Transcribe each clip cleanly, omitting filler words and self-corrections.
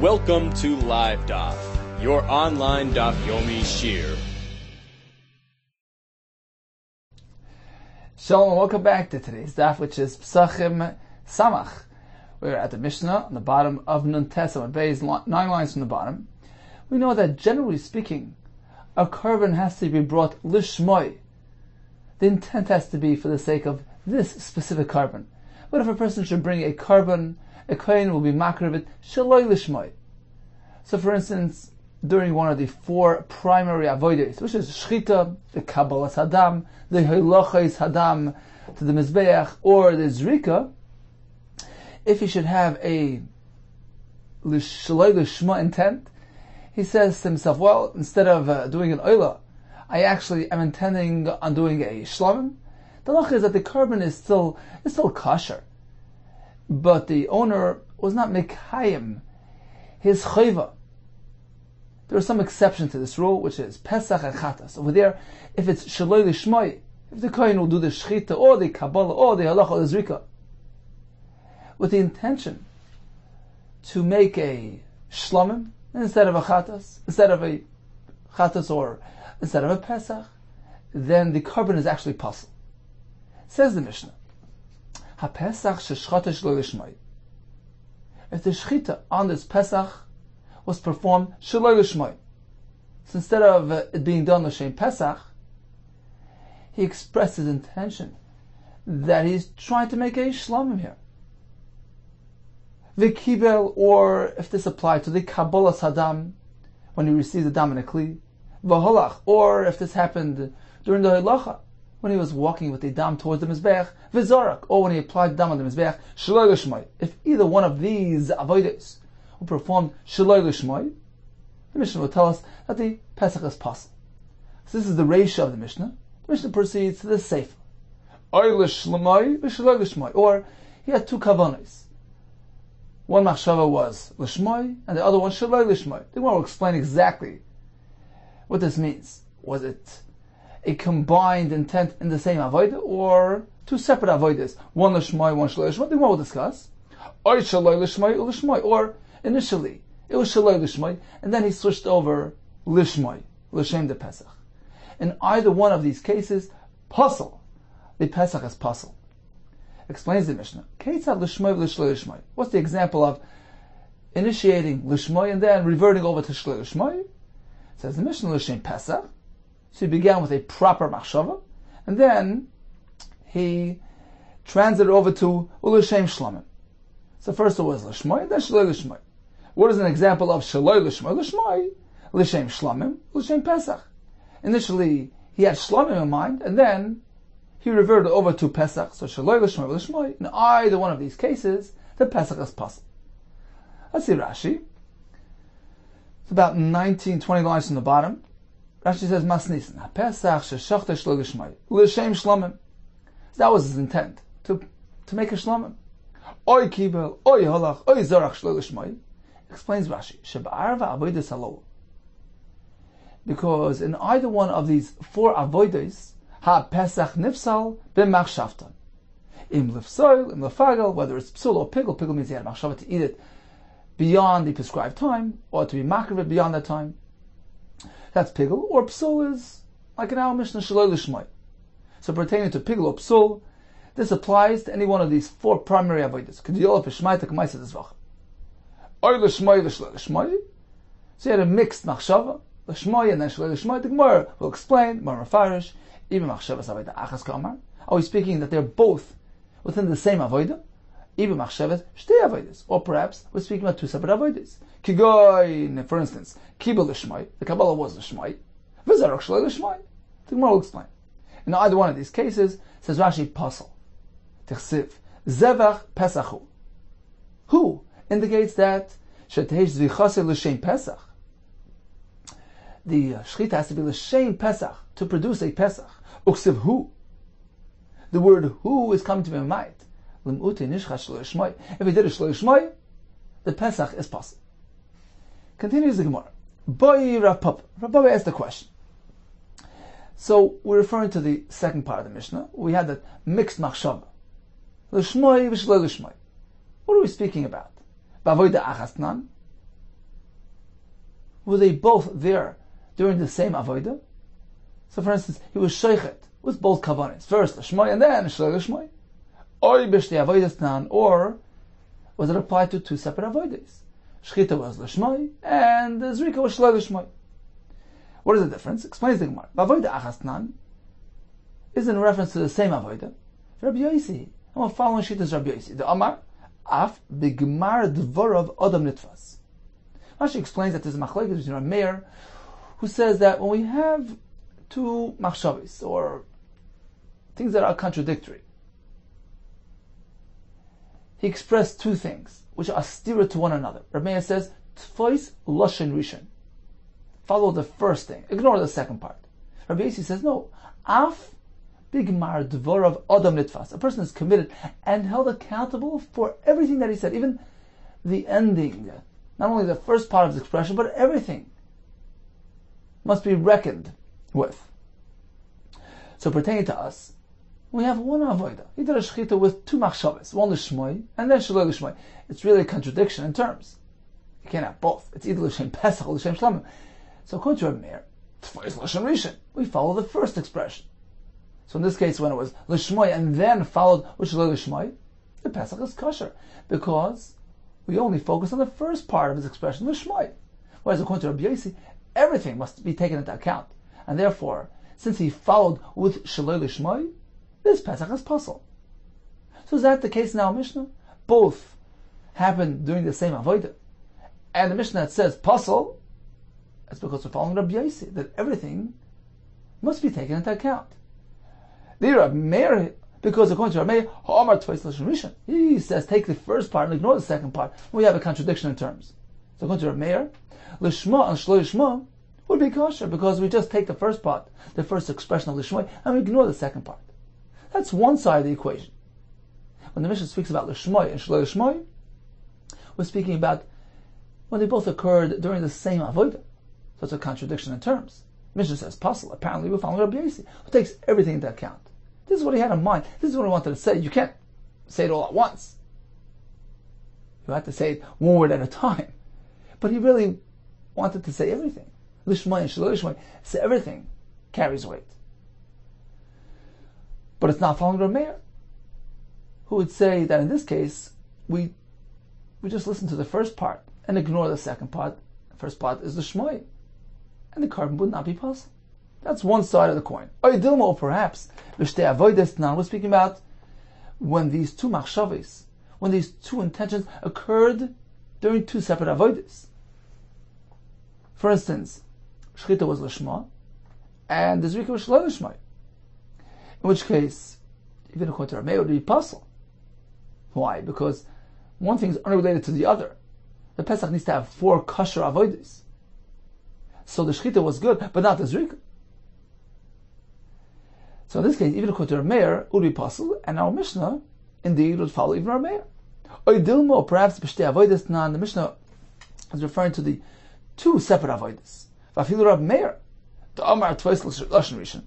Welcome to LiveDaf, your online Dafyomi Shear. Shalom, welcome back to today's Daf, which is Pesachim Samach. We're at the Mishnah on the bottom of Nun Tes Amud Beis, 9 lines from the bottom. We know that generally speaking, a korban has to be brought lishmoi. The intent has to be for the sake of this specific korban. But if a person should bring a korban, a kohen will be makar of it shaloi lishmoi. So, for instance, during one of the 4 primary avodas, which is shchita, the kabbalas hadam, the halachos hadam to the mizbeach, or the zrika, if he should have a shaloi lishma intent, he says to himself, well, instead of doing an oila, I actually am intending on doing a shlamim. The halacha is that the korban is still kosher, but the owner was not mekayim his chayva. There are some exceptions to this rule, which is Pesach and Chatas. Over there, if it's Shaloi Lishmai, if the Kohen will do the Shechita or the Kabbalah or the Halacha or the Zrika, with the intention to make a Shlamim instead of a Chatas, or instead of a Pesach, then the korban is actually pasul. Says the Mishnah, HaPesach Sheshchata Shaloi Lishmai. If the Shechita on this Pesach was performed Shaloi Lishmai, so instead of it being done L'Shem Pesach, he expressed his intention that he's trying to make a Shlamim here. V'kibel, or if this applied to the Kabbalas Hadam, when he received the Dam in a Kli, V'holach, or if this happened during the Halacha, when he was walking with the Dam towards the Mizbeach, V'zorak, or when he applied the Dam on the Mizbeach, Shaloi Lishmai. If either one of these avodas who performed Shaloi Lishmai, the Mishnah will tell us that the Pesach is pasul. So this is the Reisha of the Mishnah. The Mishnah proceeds to the Sefer. Oila Shlamai v'Shaloi Lishmai. Or he had 2 kavanos. One machshava was Lishmai and the other one Shaloi Lishmai. The one will explain exactly what this means. Was it a combined intent in the same avodah, or 2 separate avodas? One Lishmai, one Shaloi Lishmai. The one will discuss. Or Shaloi Lishmai or Lishmai. Or initially, it was Shaloi Lishmai, and then he switched over Lishmai, L'Shem de Pesach. In either one of these cases, pasul, the Pesach is pasul. Explains the Mishnah. Ketzad Lishmai v'Shaloi Lishmai. What's the example of initiating Lishmai and then reverting over to Shaloi Lishmai? Says the Mishnah, L'Shem Pesach. So he began with a proper machshava, and then he transited over to L'Shem Shlamim. So first it was Lishmai, then Shaloi Lishmai. What is an example of Shaloi Lishmai? Lishmai, L'Shem Shlamim, L'Shem Pesach. Initially, he had Shlamim in mind, and then he reverted over to Pesach. So Shaloi Lishmai, Lishmai. In either one of these cases, the Pesach is pasul. Let's see Rashi. It's about 19, 20 lines from the bottom. Rashi says, Masnisen, HaPesach sheshachta Shaloi Lishmai, L'Shem Shlamim. That was his intent, to make a Shlamim. Oy kibel, oy halach, oy zarach Shaloi Lishmai. Explains Rashi, Shab'arva avodas halo. Because in either one of these 4 avodas, HaPesach nifsal b'machshavta. Im lifsoil, im lefagel, whether it's psul or pigel. Pigel means he had machshava to eat it beyond the prescribed time, or to be makriv beyond that time. That's pigel, or psul is like in our Mishnah Shaloi Lishmai. So pertaining to pigel or psul, this applies to any one of these 4 primary avodas. So you had a mixed machshava, Lishmai and then Shaloi Lishmai. The Gemara will explain, Mar Mefarish, even machshava avodah achas kamar. Are we speaking that they're both within the same avodah? Even machshavas shtei avodas. Or perhaps we're speaking about 2 separate avodas. Kigoy, for instance, Kibul Lishmai, the Kabbalah was Lishmai, V'zarok Shaloi Lishmai. The Gemara will explain. In either one of these cases, says Rashi, pasul. Tichsiv, Zevach Pesachu. Who indicates that Shetesh Zvichase L'Shem Pesach? The Shechita has to be L'Shem Pesach to produce a Pesach. Uksiv Hu. The word Hu is coming to be might. L'm'ute Nishchas Shaloi Lishmai. If he did a Shaloi Lishmai, the Pesach is pasul. Continues the Gemara. Boi Rav Papa. Rav Papa asked the question. So we're referring to the second part of the Mishnah. We had that mixed machshava. L'shmai v'shaloi l'shmai. What are we speaking about? B'avodah achas tnan. were they both there during the same avodah? So, for instance, he was sheichet with both kavanos. First a shmoi and then a shleil shmoi. Or b'shtei avodas tnan, or was it applied to two separate avodas? Shechita was l'shmoi and zrika was shleil shmoi. What is the difference? Explains the Gemara. Avodah achas tnan is in reference to the same avodah. Rabbi Yosi, I'm following Shittas Rabbi Yosi. The Amar af b'gemar dvarav adam nitfas. Rashi explains that there's a machlokes between a mayor who says that when we have two machshavos or things that are contradictory, he expressed two things which are austere to one another. Rabbi Meir says, "Tfois lashon rishon," follow the first thing, ignore the second part. Rabbi Yosi says, "No, af b'gemar dvarav adam nitfas." A person is committed and held accountable for everything that he said, even the ending. Not only the first part of the expression, but everything must be reckoned with. So pertaining to us, we have one avodah. He did a shechita with two machshavos, one l'shmoi and then shelo l'shmoi. It's really a contradiction in terms. You can't have both. It's either l'shem pesach or l'shem shlamim. So according to Rabbi Meir, tfais l'shem rishon, we follow the first expression. So in this case, when it was l'shmoi and then followed with shelo l'shmoi, the pesach is kosher because we only focus on the first part of his expression, l'shmoi. Whereas according to Rabbi Yosi, everything must be taken into account. And therefore, since he followed with shelo l'shmoi, this Pesach is puzzle. So is that the case in our Mishnah? Both happened during the same avodah. And the Mishnah that says puzzle, that's because we're following Rabbi Yosi, that everything must be taken into account. Because according to Rabbi Meir, Ha'amar tfais l'shem rishon, he says take the first part and ignore the second part. We have a contradiction in terms. So according to Rabbi Meir, l'shma and shlo l'shma would be kosher because we just take the first part, the first expression of l'shma, and we ignore the second part. That's one side of the equation. When the Mishnah speaks about l'shma and shlo l'shma, we're speaking about when they both occurred during the same avodah. So it's a contradiction in terms. Mishnah says puzzle. Apparently we're following Rabbi Yosi, who takes everything into account. This is what he had in mind. This is what he wanted to say. You can't say it all at once. You have to say it one word at a time. But he really wanted to say everything. Lishmai and Shelo Lishmai. So everything carries weight. But it's not following Rabbi Meir, who would say that in this case, we just listen to the first part and ignore the second part. The first part is the Shmai. And the carbon would not be possible. That's one side of the coin. Or perhaps, l'shtei avodas now we're speaking about when these two machshavos, when these two intentions occurred during two separate avodas. For instance, shechita was l'shma, and the zrika was shelo l'shma. In which case, even according to Rabbi Meir, it would be puzzle. Why? Because one thing is unrelated to the other. The Pesach needs to have four kosher avodas. So the shechita was good, but not the zrika. So in this case, even according to Rabbi Meir, it would be possible, and our Mishnah indeed would follow even Rabbi Meir. Or perhaps b'shtei avodas tnan, the Mishnah is referring to the two separate avodas. V'afilu Rabbi Meir, the Amar tfais l'shem rishon.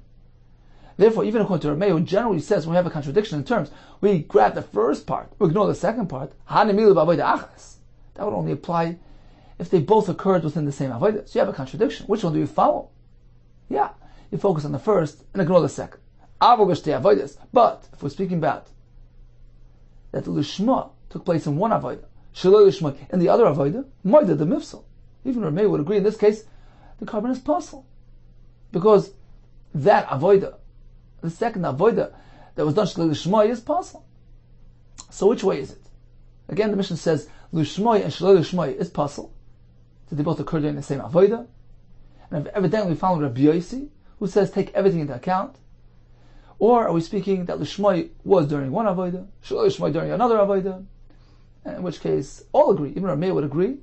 Therefore, even according to Rabbi Meir, who generally says we have a contradiction in terms, we grab the first part, we ignore the second part. Hanemilu b'avodah achas. That would only apply if they both occurred within the same avodah. So you have a contradiction. Which one do you follow? Yeah, you focus on the first and ignore the second. But if we're speaking about that l'shma took place in one avodah, shelo l'shma in the other avodah, moida the mifsal. Even Rabbi Meir would agree in this case, the carbon is possible because that avodah, the second avodah that was done shelo l'shma is possible. So which way is it? Again, the Mishnah says l'shma and shelo l'shma is possible. Did they both occur during the same avodah? And evidently we found Rabbi Yosi, who says take everything into account. Or are we speaking that l'shmoi was during one avodah, shelo l'shmoi during another avodah? In which case, all agree, even Rabbi Meir would agree,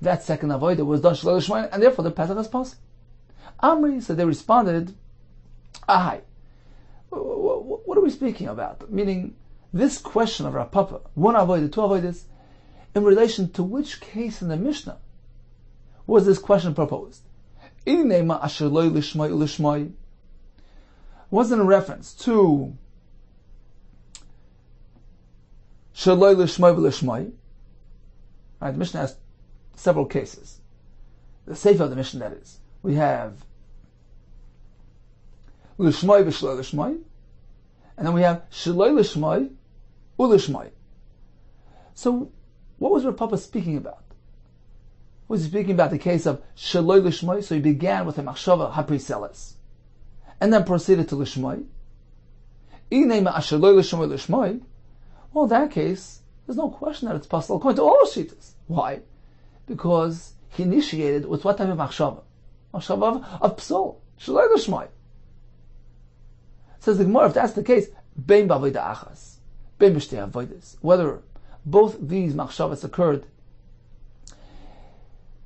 that second avodah was done shelo l'shmoi, and therefore the Pesach is possible. Amri, so they responded, ahai, what are we speaking about? Meaning, this question of Rav Papa, one avodah, two avodas, in relation to which case in the Mishnah was this question proposed? In neima asher lo l'shmoi u'l'shmoi, wasn't a reference to Shaloi L'Shmoi V'L'Shmoi. Right, the Mishnah has several cases. the Sefer of the Mishnah, that is. We have Lishmai v'Shloi Lishmai, and then we have Shloi Lishmai u'Lishmai. So, what was Rav Papa speaking about? Was he speaking about the case of Shloi Lishmai? So he began with a Machshava HaPriseles, and then proceeded to Lishmai. Well, in that case, there's no question that it's possible according to all Shitas. Why? Because he initiated with what type of Machshava? Machshava of Psal, Shloi Lishmai. Says the Gemara, if that's the case, Bein b'avoda achas, Bein b'shtei avodas, whether both these machshavas occurred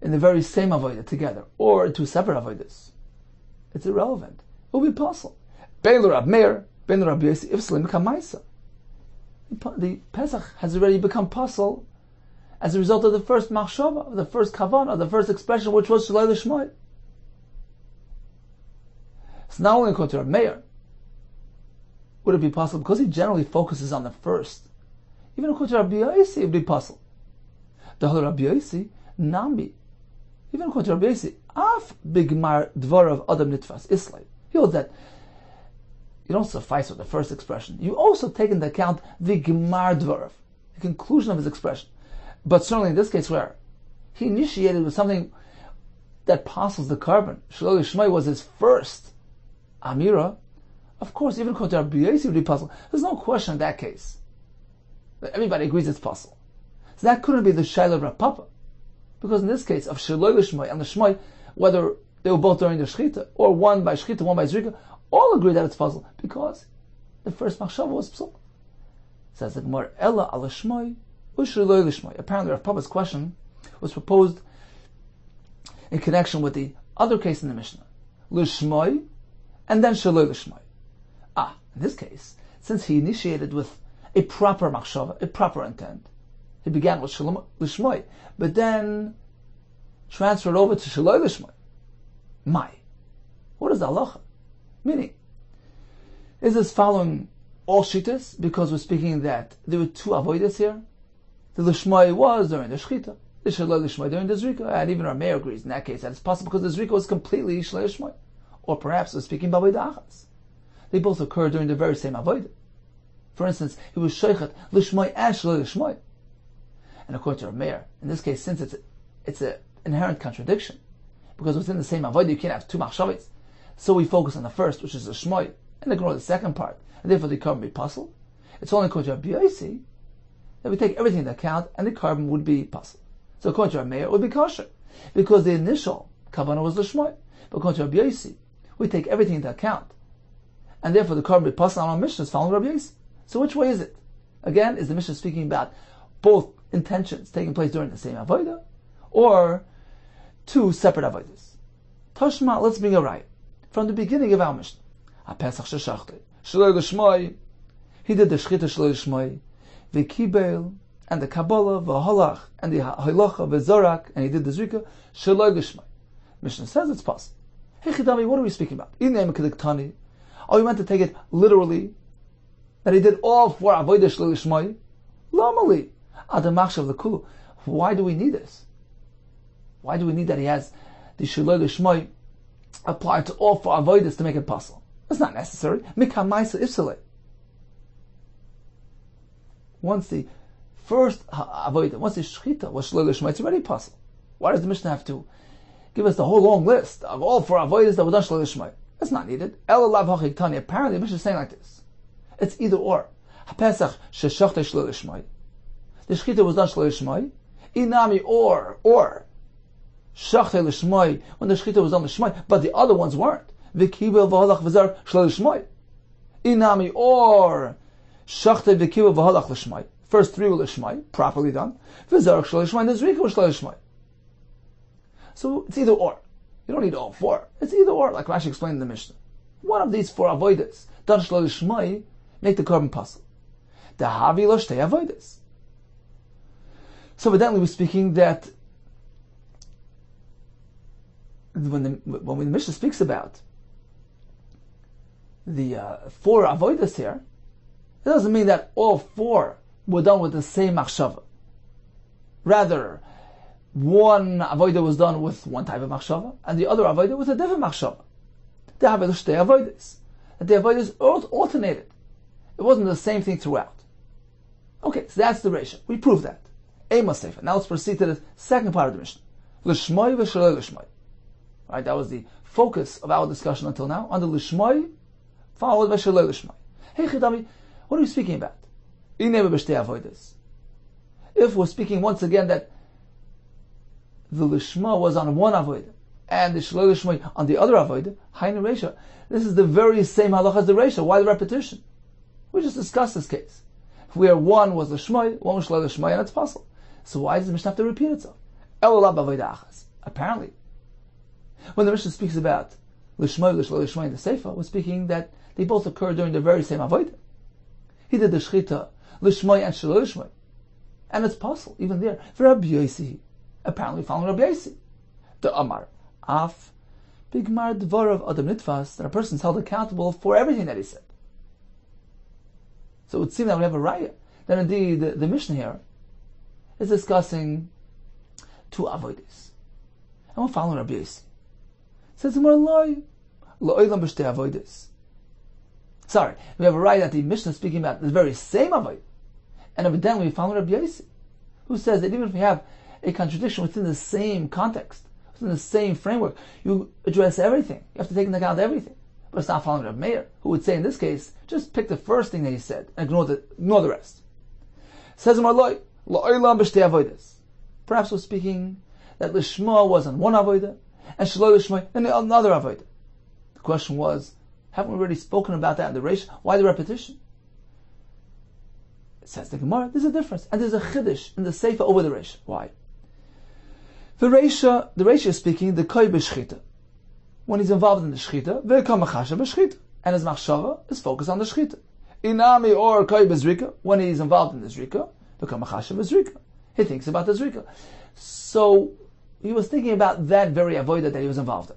in the very same avodah together, or in two separate avodas, it's irrelevant. It will be possible. Bein l'Rab Meir, Bein l'Rab Yosef, Ifslim kamaisa. The Pesach has already become possible as a result of the first machshava, the first kavan, or the first expression, which was Shloi Lishmai. It's not only according to Rab Meir. Would it be possible? Because he generally focuses on the first. Even according to Rabbi Yossi, it would be possible. The whole Rabbi Yossi, Nami. Even according to Rabbi Yossi, Af Bigmar Dvarav Adam Nitfas Islay. He holds that you don't suffice with the first expression. You also take into account the Gmar Dvarav, the conclusion of his expression. But certainly in this case where he initiated with something that passes the carbon, Shloi Lishmai was his first Amira. Of course, even according to Rabbi Yossi, it would be possible. There's no question in that case. Everybody agrees it's possible. So that couldn't be the Shaila of Rav Papa. Because in this case, of Shloi Lishmai and Lishmai, whether they were both during the Shechita, or one by Shechita, one by Zrika, all agree that it's possible. Because the first Machshava was Psal. Says the Gemara, Ella al Lishmai, or Shloi Lishmai. Apparently, Rav Papa's question was proposed in connection with the other case in the Mishnah. Lishmai, and then Shloi Lishmai. In this case, since he initiated with a proper machshava, a proper intent, he began with Shloi Lishmai, but then transferred over to Shloi Lishmai. What is the halacha? Meaning, is this following all shitas? Because we're speaking that there were two avodas here. The Lishmai was during the Shechita, the Shloi Lishmai during the Zrika, and even our mayor agrees in that case that it's possible because the Zrika was completely Shloi Lishmai. Or perhaps we're speaking b'avoda achas. They both occur during the very same avodah. For instance, he was Sheikhat Lishmai and Shloi Lishmai. And according to Reb Meir, in this case, since it's an inherent contradiction, because within the same avodah you can't have two machshavos, so we focus on the first, which is the Lishmai, and ignore the second part, and therefore the carbon be possible. It's only according to Rabbi Yossi that we take everything into account, and the carbon would be possible. So according to Reb Meir, it would be kosher, because the initial kavanah was Lishmai. But according to Rabbi Yossi, we take everything into account, and therefore the carbon b'pasal on our Mishnah is following Rabbi Yossi. So which way is it? Again, is the Mishnah speaking about both intentions taking place during the same avodah, or two separate avodas? Tashma, let's bring a raya from the beginning of our Mishnah. HaPesach sheshachti Shloi Lishmai. He did the Shechita Shloi Lishmai, v'kibel, and the Kabbalah, v'halach, and the Halacha, v'zorak, and he did the Zrika Shloi Lishmai. Mishnah says it's possible. Hey Chidami, what are we speaking about? Inayim kediktani. Are we meant to take it literally that he did all four avodah Shloi Lishmai? Lomali adam machshav lekulu. Why do we need this? Why do we need that he has the Shloi Lishmai applied to all four avodas to make it possible? That's not necessary. Mikamaisa ifsale. Once the first avodah, once the Shechita was Shloi Lishmai, it's already possible. Why does the Mishnah have to give us the whole long list of all four avodas that were done Shloi Lishmai? That's not needed. Apparently, the Mishnah is saying like this. It's either or. HaPesach sheshachta Shloi Lishmai. The Shechita was done Shloi Lishmai. Inami or. Shachta Lishmai, when the Shechita was done Lishmai, but the other ones weren't. V'kibel v'halach v'zar Shloi Lishmai. Inami or. Shachta v'kibel v'halach Lishmai. First three were Lishmai, properly done. V'zar Shloi Lishmai, and the Zrika was Shloi Lishmai. So it's either or. You don't need all four. It's either or, like Rashi explained in the Mishnah. One of these four avodas, done Shloi Lishmai, make the carbon possible. Dahavi lo shtei avodas. So evidently we're speaking that when the Mishnah speaks about the four avodas here, it doesn't mean that all four were done with the same machshava. Rather, one avodah was done with one type of machshava, and the other avodah with a different machshava. They have shtei avodas, and the avodas alternated. It wasn't the same thing throughout. Okay, so that's the ratio. We proved that. Now let's proceed to the second part of the mission. L'shmoi v'shalei l'shmoi. Right, that was the focus of our discussion until now. Under l'shmoi, followed by shalei l'shmoi. Hey Chidami, what are we speaking about? If we're speaking once again that the lishma was on one avodah and the shalei l'shmoi on the other avodah, hainu reisha. This is the very same halacha as the reisha. Why the repetition? We just discussed this case, where one was l'shmoi, one was shalei l'shmoi, and it's possible. So why does the Mishnah have to repeat itself? Apparently, when the Mishnah speaks about l'shmoi, l'shalei l'shmoi, and the Seifa, we're speaking that they both occur during the very same avodah. He did the shechita l'shmoi and shalei l'shmoi, and it's possible even there. For Rabbi Yosi, apparently following Rabbi Yosi, the Amar Af Bigmar Dvorav Adam Nitvas, that a person's held accountable for everything that he said. So it would seem that we have a raya. Then indeed, the Mishnah here is discussing two avodas, and we're following Rabbi Yosi. Says more loy loylam b'shtei avodas. Sorry, we have a raya that the Mishnah is speaking about the very same avodah, and evidently we following Rabbi Yosi, who says that even if we have a contradiction within the same context, within the same framework, you address everything. You have to take into account everything. But it's not following Rabbi Meir, who would say in this case, just pick the first thing that he said and ignore the rest. Says Marloi, La'olam b'shtei avodas. Perhaps we're speaking that Lishma was on one avodah and Shaloi Lishma in another avodah. The question was, haven't we already spoken about that in the Reish? Why the repetition? It says the Gemara, there's a difference, and there's a chiddush in the Seifa over the Reish. Why? The Reisha is speaking, the Koi b'shchita, when he's involved in the shchita, V'kam machasha b'shchita, and his machshava is focused on the shchita. Inami or Koi b'zrika, when he's involved in the zrika, V'kam machasha b'zrika, he thinks about the zrika. So he was thinking about that very avodah that he was involved in.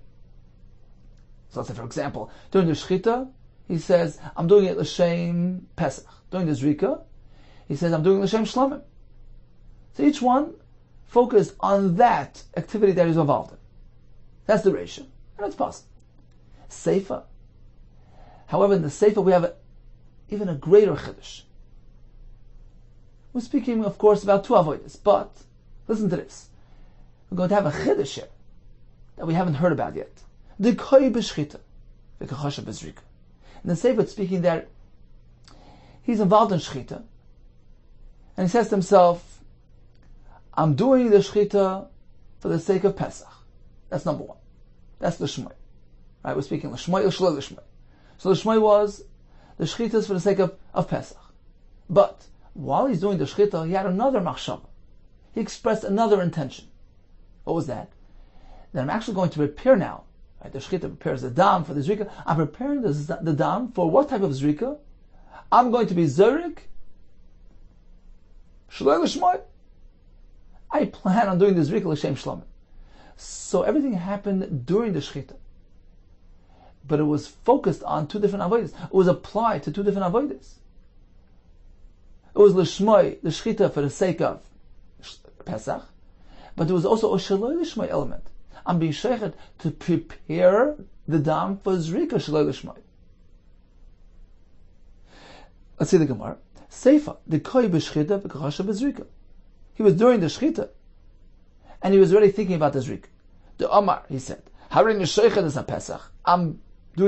So let's say, for example, during the shchita, he says, I'm doing it l'shem Pesach. During the zrika, he says, I'm doing l'shem Shlomim. So each one focused on that activity that he's involved in. That's the ratio, and it's possible. Seifa. However, in the Seifa we have even a greater chiddush. We're speaking, of course, about two avodas, but listen to this. We're going to have a chiddush here that we haven't heard about yet. The koi b'shchita, the kachasha b'zrika. In the Seifa, it's speaking that he's involved in shchita, and he says to himself, I'm doing the shechita for the sake of Pesach. That's number one. That's l'shmoi. Right? We're speaking l'shmoi or shalei l'shmoi. So l'shmoi was the shechita for the sake of Pesach. But while he's doing the shechita, he had another machshava. He expressed another intention. What was that? That I'm actually going to prepare now. Right? The shechita prepares the dam for the zrika. I'm preparing the dam for what type of zrika? I'm going to be zorik shalei l'shmoi. I plan on doing the zrika l'shem shlomim. So everything happened during the shechita, but it was focused on two different avodas. It was applied to two different avodas. It was l'shmoi, the shechita for the sake of Pesach, but there was also a shaloi l'shmoi element. I'm being shechet to prepare the dam for zrika shaloi l'shmoi. Let's see the Gemara. Seifa, the koi b'shechita v'kachasha b'zrika. He was doing the shechita, and he was already thinking about the zrika. The Omar, he said, I'm doing the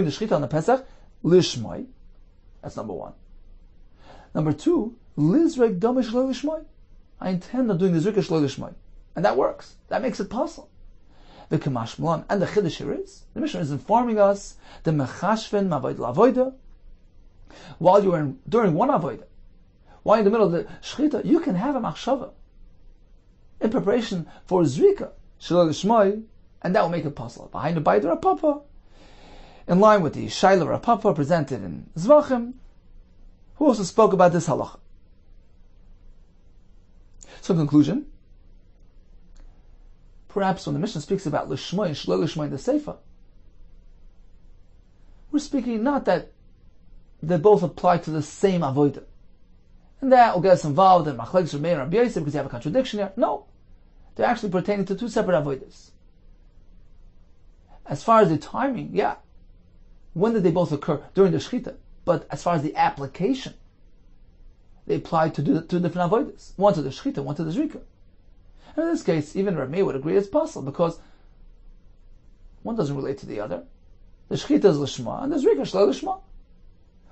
shechita on the Pesach, lishmoi. That's number one. Number two, lizrek domish lishmoi. I intend on doing the zrika shlo lishmoi. And that works. That makes it possible. The Kamash Mulan and the Chiddush here is, the Mishnah is informing us, the mechashven mavoid lavoida, while you were during one avoida, while in the middle of the shechita, you can have a machshava in preparation for zrika shalei l'shmoi, and that will make it possible. Behind the bayit Rav Papa, in line with the shaila Rav Papa presented in Zvachim, who also spoke about this halacha. So, in conclusion, perhaps when the Mishnah speaks about l'shmoi and shalei l'shmoi in the Seifa, we're speaking not that they both apply to the same avodah, and that will get us involved in Machlekes Rabbi Meir and Rabbi Yosi because you have a contradiction here. No. they're actually pertaining to two separate avodas. As far as the timing, yeah, when did they both occur? During the shechita. But as far as the application, they apply to the two different avodas, one to the shechita, one to the zrika. And in this case, even Rav Meir would agree it's possible because one doesn't relate to the other. The shechita is l'shma and the zrika is l'shma,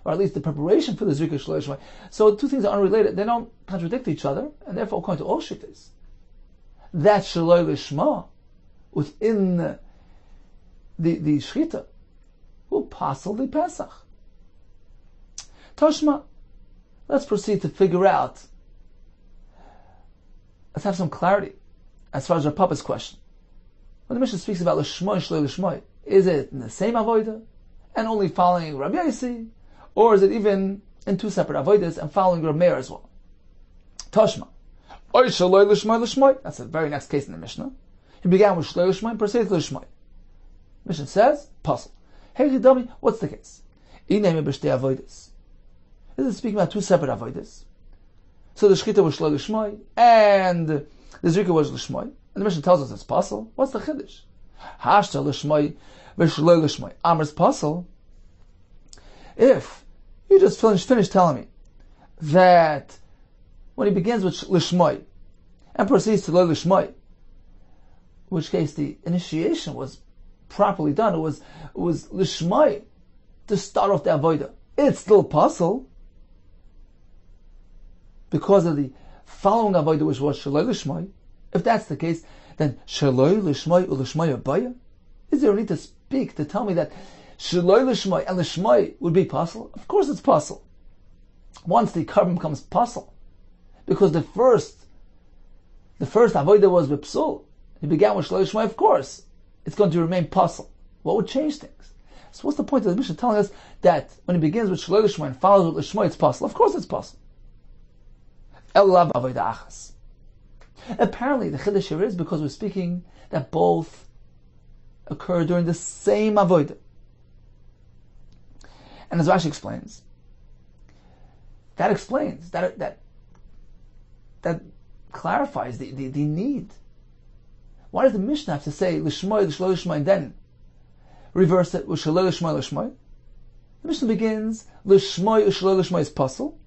or at least the preparation for the zrika is l'shma. So two things are unrelated; they don't contradict each other, and therefore, according to all shittas, that shaloi l'shma within the shechita will passel the Pesach. Toshma, let's proceed to figure out. Let's have some clarity as far as Rav Papa's question. When the Mishnah speaks about l'shmoi and shloi l'shmoi, is it in the same avodah and only following Rabbi Yosi, or is it even in two separate avodas and following Rav Meir as well? Toshma, oy shloi l'shmoi l'shmoi. That's the very next case in the Mishnah. He began with shloi l'shmoi and proceeded to l'shmoi. Mishnah says, puzzle. Hey, Chidami, what's the case? Inayim b'shtei avodas. This is speaking about two separate avodas. So the shechita was shloi l'shmoi, and the zrika was l'shmoi. And the Mishnah tells us it's possible. What's the chiddush? Hashta l'shmoi v'shloi l'shmoi. Amr's possible. If you just finish telling me that when he begins with l'shmoi and proceeds to l'shmoi, in which case the initiation was properly done, it was l'shmoi to start off the avodah, it's still possible. Because of the following avodah, which was shaloi l'shmoi, if that's the case, then shaloi l'shmoi or l'shmoi abaya. Is there a need to speak to tell me that shaloi l'shmoi and l'shmoi would be possible? Of course, it's possible. Once the carbon becomes possible, because the first avodah was b'psul. It began with shaloi l'shmoi. Of course, it's going to remain possible. What would change things? So what's the point of the Mishnah telling us that when it begins with shaloi l'shmoi and follows with l'shmoi, it's possible? Of course, it's possible. Apparently, the chiddush here is because we're speaking that both occur during the same avodah. And as Rashi explains, that clarifies the need. Why does the Mishnah have to say l'shmoi, l'shloi l'shmoi, and then reverse it with shaloi l'shmoi, l'shmoi? The Mishnah begins l'shmoi, l'shloi l'shmoi is possible,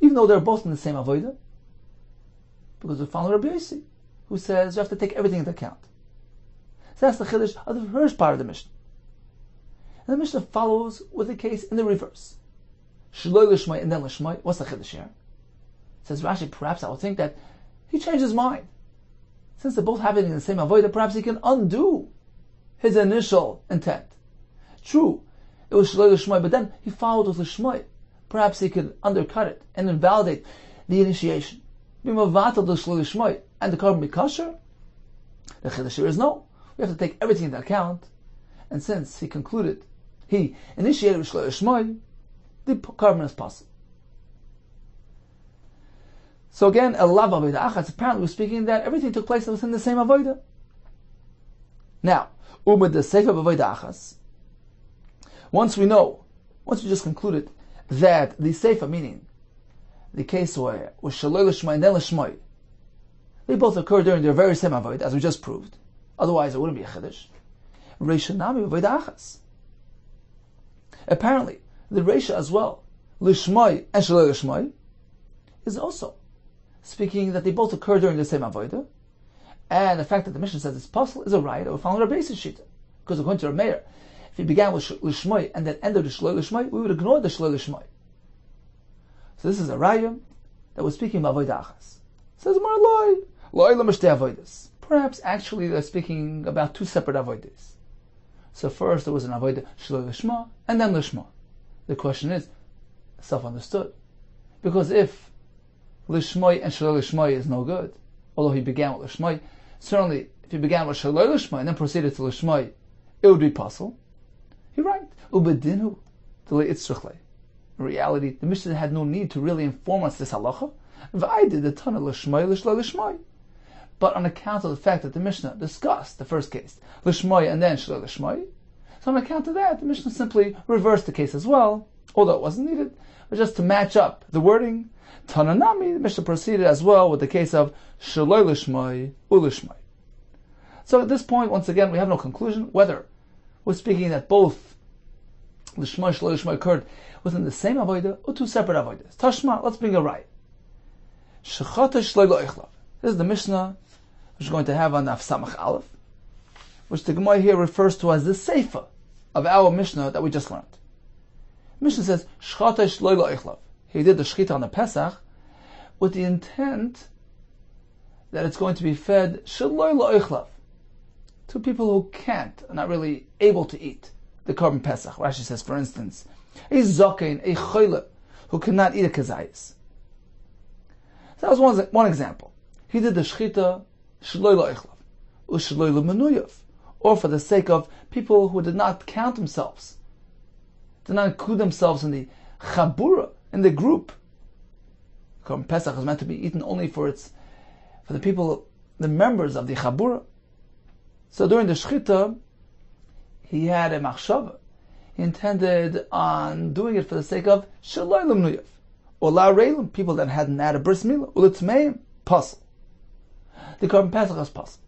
even though they're both in the same avodah, because we're following Rabbi Yosi, who says you have to take everything into account. So that's the chiddush of the first part of the Mishnah. And the Mishnah follows with the case in the reverse. Shaloi l'shmoi and then l'shmoi. What's the chiddush here? Says Rashi, perhaps I would think that he changed his mind. Since they're both happening in the same avodah, perhaps he can undo his initial intent. True, it was shaloi l'shmoi, but then he followed with l'shmoi. Perhaps he could undercut it and invalidate the initiation. And the carbon be kosher? The chiddush here is no. We have to take everything into account. And since he initiated with shloi l'shmoi, the carbon is possible. So again, elav avodah achatz. Apparently, we're speaking that everything took place within the same avodah. Now, umid the sefer avodah achas. Once we just concluded that the seifa, meaning the case where was shaloi l'shmoi and then l'shmoi, they both occur during their very same avodah, as we just proved. Otherwise, it wouldn't be a chiddush. Reisha nami avodah achas. Apparently, the reisha as well, l'shmoi and shaloi l'shmoi, is also speaking that they both occur during the same avodah, and the fact that the Mishnah says it's possible is a right over following Rabbi Yosef's shita, because according to Rav Meir, if he began with l'shmoi and then ended with shloi l'shmoi, we would ignore the shloi l'shmoi. So this is a raya that was speaking about avodah achas. It says more loy l'mishtei avodas. Perhaps actually they're speaking about two separate avodas. So first there was an avodah shloi l'shma and then l'shma. The question is self-understood, because if l'shmoi and shloi l'shmoi is no good, although he began with l'shmoi, certainly if he began with shloi l'shma and then proceeded to l'shmoi, it would be possible. You're right. Ubedinu delay itzrichle. In reality, the Mishnah had no need to really inform us this halacha. V'aydid the tana l'shmoi l'shloi l'shmoi. But on account of the fact that the Mishnah discussed the first case, l'shmoi and then shloi l'shmoi, so on account of that, the Mishnah simply reversed the case as well although it wasn't needed, but just to match up the wording. Tananami, the Mishnah proceeded as well with the case of Shaloi Lishmai Ulishmai. So at this point, once again, we have no conclusion whether we're speaking that both Lishmai Shaloi Lishmai occurred within the same avodah or two separate avodas. Tashma, let's bring a right. Shechata Shaloi Lo Ichlav. This is the Mishnah which we're going to have on Daf Samach Aleph, which the Gemara here refers to as the Seifa of our Mishnah that we just learned. Mishnah says, Shechata Shaloi Lo Ichlav. He did the shechita on the Pesach with the intent that it's going to be fed shaloi la'ichlav to people who can't, are not really able to eat the korban Pesach. Rashi says, for instance, a zaken, a choyle, who cannot eat a kazayis. So that was one example. He did the shechita shaloi la'ichlav, or shaloi l'menuyev, or for the sake of people who did not count themselves, did not include themselves in the chabura, in the group. Korban Pesach is meant to be eaten only for the people, the members of the Chabura. So during the Shechita, he had a machshava. He intended on doing it for the sake of Shaloi L'mnuyov, or La Reilim, people that hadn't had a bris milah, or L'tzmeim, Puzzle. The Korban Pesach is Puzzle.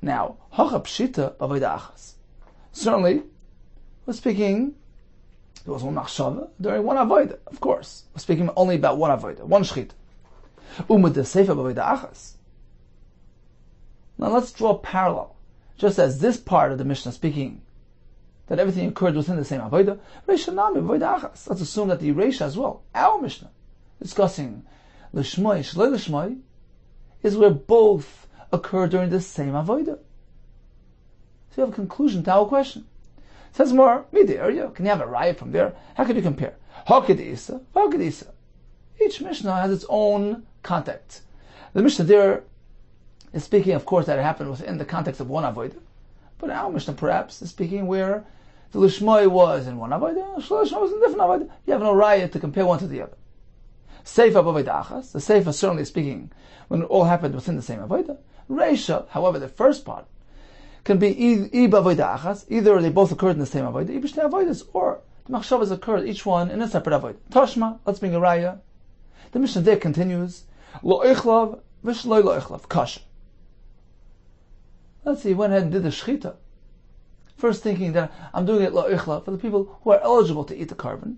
Now, Hocha Pshita B'avodah Achas. Certainly, we're speaking. There was one machshava during one avodah, of course. We're speaking only about one avodah, one shechita. Umud the seifa b'avodah achas. Now let's draw a parallel. Just as this part of the Mishnah speaking, that everything occurred within the same avodah, reisha nami b'avodah achas. Let's assume that the reisha as well, our Mishnah, discussing l'shmoi, shloi l'shmoi, is where both occur during the same avodah. So you have a conclusion to our question. Says more, can you have a riot from there? How could you compare? Hakid Isa. Each Mishnah has its own context. The Mishnah there is speaking, of course, that it happened within the context of one avodah, but our Mishnah perhaps is speaking where the Lishmoi was in one avodah, Shloi Lishmoi was in a different avodah. You have no riot to compare one to the other. Seifa b'avodah achas. The Seifa certainly speaking when it all happened within the same avodah. Reisha, however, the first part can be either they both occurred in the same avodah, or the machshavas occurred, each one in a separate avodah. Tashma, let's bring a raya. The Mishnah there continues, lo ichlav v'shloi lo ichlav, kasha. Let's see, he went ahead and did the shechita, first thinking that I'm doing it lo ichlav for the people who are eligible to eat the korban,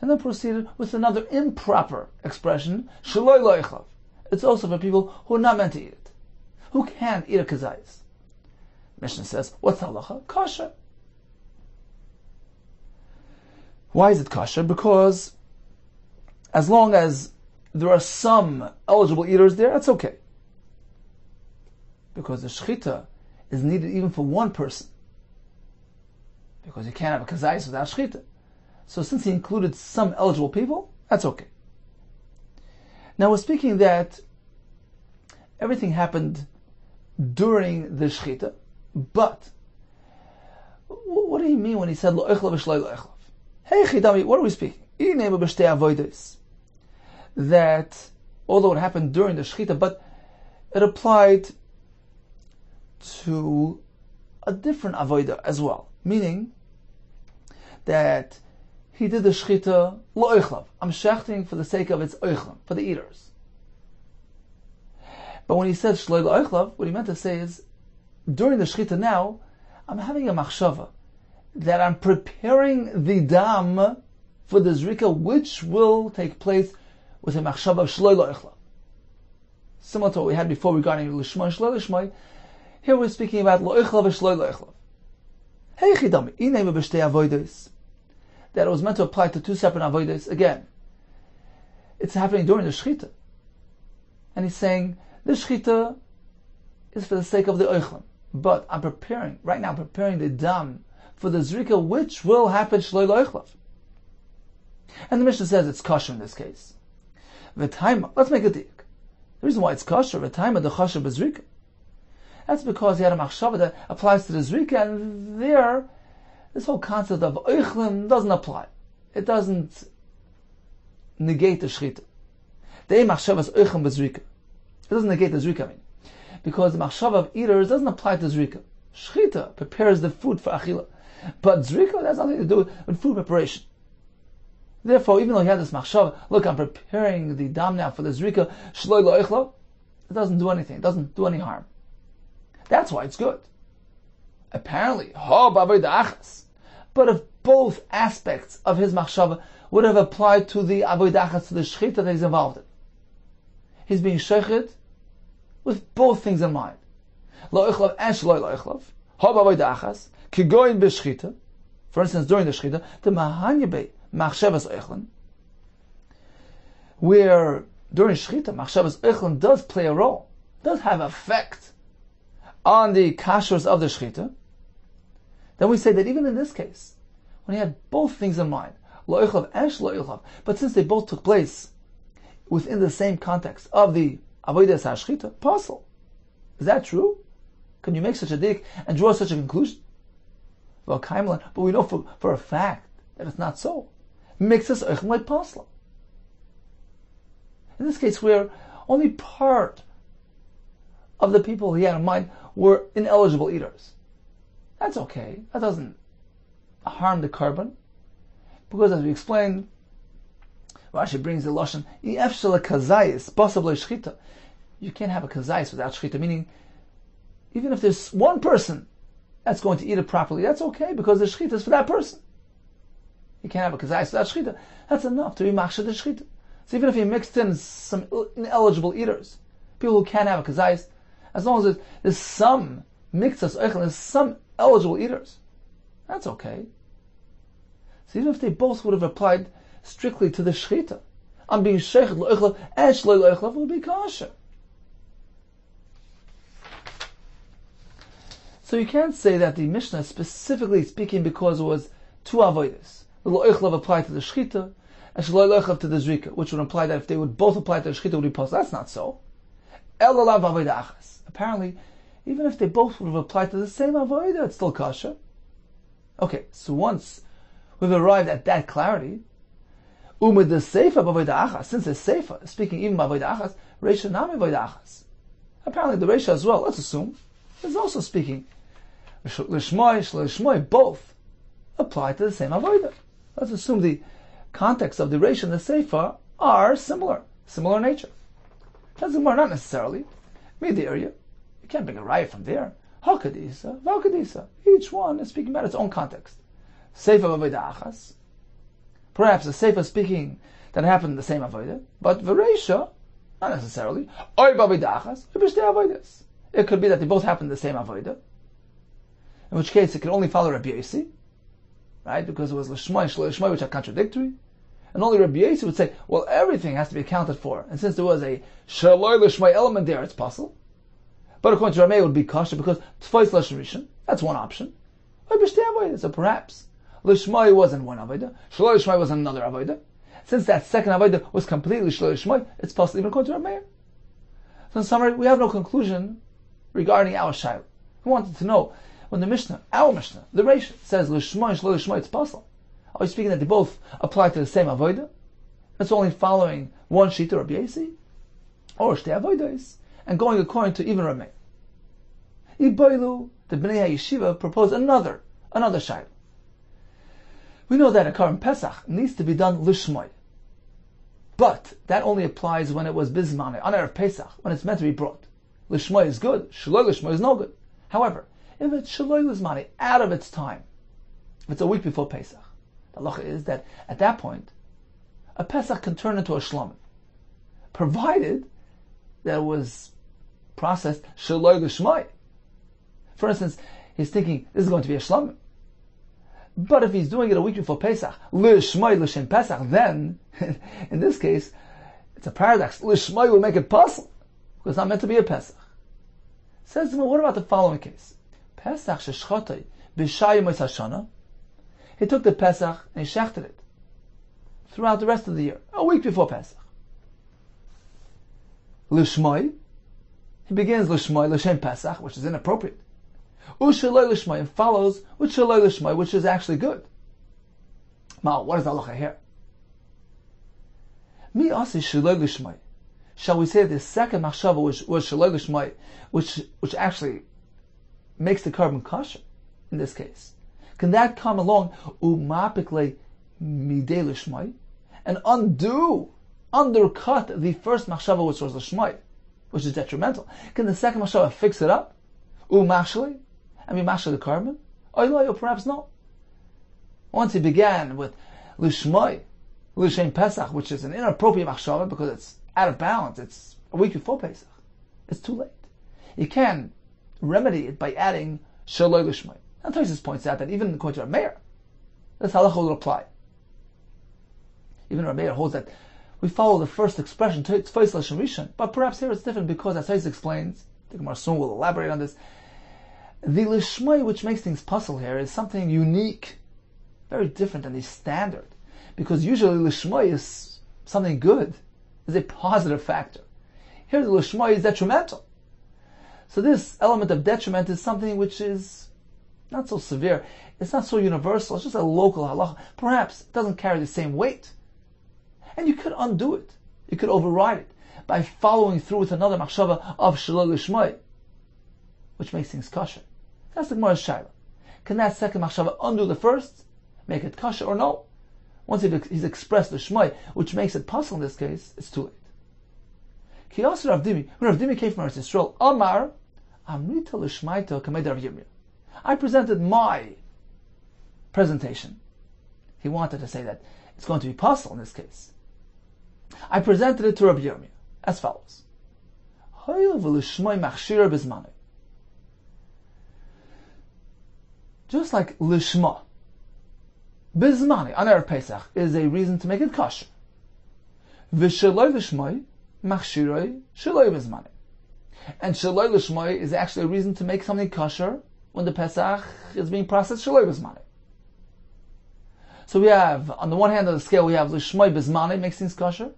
and then proceeded with another improper expression, shloi lo ichlav. It's also for people who are not meant to eat it, who can't eat a kazayis. Mishnah says, what's halacha? Kasha. Why is it kasha? Because as long as there are some eligible eaters there, that's okay. Because the shechita is needed even for one person. Because you can't have a kazayis without shechita. So since he included some eligible people, that's okay. Now we're speaking that everything happened during the shechita. But what do you mean when he said lo ichlav v'shloi lo ichlav? Hey chidami, what are we speaking? That although it happened during the shechita, but it applied to a different avodah as well. Meaning that he did the shechita lo ichlav. I'm shechting for the sake of its oichlam, for the eaters. But when he said shloi lo ichlav, what he meant to say is, during the shechita now, I'm having a machshava that I'm preparing the dam for the zrika, which will take place with a machshava of shloi lo ichlav. Similar to what we had before regarding lishmoi and shloi lishmoi, here we're speaking about lo ichlav and shloi lo ichlav. Hey chidami, inayim b'shtei avodas, that it was meant to apply to two separate avodas. Again, it's happening during the shechita, and he's saying the shechita is for the sake of the oichlam. But I'm preparing, right now, preparing the dam for the zrika, which will happen shloi lo ichlav. And the Mishnah says it's kosher in this case. V'taima, let's make a dik. The reason why it's kosher, v'taima d'chasher b'zrika, that's because he had a machshava that applies to the zrika, and there, this whole concept of oichlam doesn't apply. It doesn't negate the shechita. Dei machshava is oichlam b'zrika. It doesn't negate the zrika, I mean. Because the machshava of eaters doesn't apply to zrika. Shechita prepares the food for achila. But zrika, that's nothing to do with food preparation. Therefore, even though he had this machshav, look, I'm preparing the dam now for the zrika, shloi lo ichlo, it doesn't do anything, it doesn't do any harm. That's why it's good. Apparently, ho b'avodah achas. But if both aspects of his machshava would have applied to the avodah achas, to the shechita that he's involved in, he's being shechet with both things in mind. Lo ichlav and shloi lo ichlav. Ho b'avodah achas. Kigoyin b'shechita. For instance, during the shechita, the mahanyebe machshavas ichlin, where during shechita machshavas ichlin does play a role, does have effect on the kashrus of the shechita. Then we say that even in this case, when he had both things in mind, lo ichlav and shlo ichlav, but since they both took place within the same context of the avodas hashchita, possible. Is that true? Can you make such a dik and draw such a conclusion? Well, Kaimlan, but we know for a fact that it's not so. Makes us ichlav like possible. In this case, where only part of the people he had in mind were ineligible eaters. That's okay. That doesn't harm the carbon. Because as we explained, Rashi brings the lashon, If shel kazayis, possibly shchita. You can't have a kazayis without shchita, meaning even if there's one person that's going to eat it properly, that's okay, because the shchita is for that person. You can't have a kazayis without shchita. That's enough to be machshir the shchita. So even if he mixed in some ineligible eaters, people who can't have a kazayis, as long as there's some mixas oichel, there's some eligible eaters, that's okay. So even if they both would have applied strictly to the shechita, I'm being sheichet lo oichel and shloi lo oichel, would be kosher. So you can't say that the Mishnah specifically speaking because it was two avodas. The lo oichel applied to the shechita, and shloi lo oichel to the zrika, which would imply that if they would both apply to the shechita, it would be possible. That's not so. Apparently, even if they both would have applied to the same avodah, it's still kasha. Okay, so once we've arrived at that clarity, umid the seifa b'avodah achas, since the seifa speaking even b'avodah achas, reisha nami b'avodah achas. Apparently, the reisha as well, let's assume, is also speaking l'shmoi shl'shmoi, both apply to the same avodah. Let's assume the context of the reisha and the seifa are similar in nature. That's more, not necessarily. Made the area. You can't bring a riot from there. Hakadisa, Valkadisa. Each one is speaking about its own context. Seifa b'avodah achas. Perhaps the seifa speaking that happened in the same avodah, but v'reisha, not necessarily. Oy b'avodah achas, oy b'shtei avodas. It could be that they both happened in the same avodah, in which case it could only follow Rabbi Yosi, right? Because it was l'shmoi and shlo l'shmoi, which are contradictory. And only Rabbi Yosi would say, well, everything has to be accounted for. And since there was a shaloi l'shmai element there, it's possible. But according to Ramei, it would be kosher because tfais l'shem rishon, that's one option. So perhaps l'shmai was in one avodah, shaloi l'shmai was in another avodah. Since that second avodah was completely shaloi l'shmai, it's possible even according to Ramei. So in summary, we have no conclusion regarding our shayla. We wanted to know, when the Mishnah, our Mishnah, the Reish, says l'shmai and shaloi l'shmai, it's possible. Are we speaking that they both apply to the same avodah? That's only following one shita Rabbi Yosi, or shtei avodas, and going according to even Ramei. Iboilu, the Bnei HaYeshiva, proposed another shayla. We know that a Korban Pesach needs to be done l'shmoi, but that only applies when it was bizmane, on erev Pesach, when it's meant to be brought. L'shmoi is good, shaloi l'shmoi is no good. However, if it's shaloi l'shmoi, out of its time, if it's a week before Pesach, the halacha is that at that point, a Pesach can turn into a shlomen, provided that it was processed shaloi l'shmoi. For instance, he's thinking this is going to be a shlomen, but if he's doing it a week before Pesach, l'shmoi l'shem Pesach, then in this case, it's a paradox. L'shmoi will make it possible because it's not meant to be a Pesach. Says, well, what about the following case? Pesach sheshchotei b'shayim ois hashana. He took the Pesach and he shechted it throughout the rest of the year, a week before Pesach. L'shmoi, he begins l'shmoi, l'shem Pesach, which is inappropriate. U'shaloi l'shmoi, and follows with shaloi l'shmoi, which is actually good. Now, what is the halacha here? Mi asi shaloi l'shmoi. Shall we say the second machshava was shaloi l'shmoi, which actually makes the korban kosher in this case? Can that come along umapikle midei l'shmoi? and undercut the first machshava, which was the shmai, which is detrimental. Can the second machshava fix it up? Umashli, and be mashli the carbon? Or perhaps not. Once he began with lishmai, lishem pesach, which is an inappropriate machshava because it's out of balance. It's a week before Pesach. It's too late. You can remedy it by adding shaloi lishmai. And Tosfos points out that even according to Rav Meir, this halacha will apply. Even Rav Meir holds that we follow the first expression, Tzfos Lashon Rishon, but perhaps here it's different because, as Tosfos explains, the Gemara soon will elaborate on this, the lishmai which makes things puzzle here is something unique, very different than the standard, because usually lishmai is something good, is a positive factor. Here the lishmai is detrimental. So this element of detriment is something which is not so severe. It's not so universal. It's just a local halacha. Perhaps it doesn't carry the same weight. And you could undo it. You could override it by following through with another machshava of shelo lishmai, which makes things kosher. That's the Gemara's shaila. Can that second machshava undo the first, make it kosher, or no? Once he's expressed the shmai, which makes it possible in this case, it's too late. Ki also Rav Dimi, when Rav Dimi came from Eretz Yisrael, Amar, Amrita lishmaita kamei Rav Yirmiyah. I presented my presentation. He wanted to say that it's going to be possible in this case. I presented it to Rabbi Yirmiyah as follows. Just like Lishma, Bizmani on Erev Pesach is a reason to make it kosher. V'sheloi Lishmai, Machshiroi, Sheloi Bizmani. And Sheloi Lishmai is actually a reason to make something kosher when the Pesach is being processed Sheloi Bizmani. So we have, on the one hand of the scale, we have Lishmai Bizmani makes things kosher,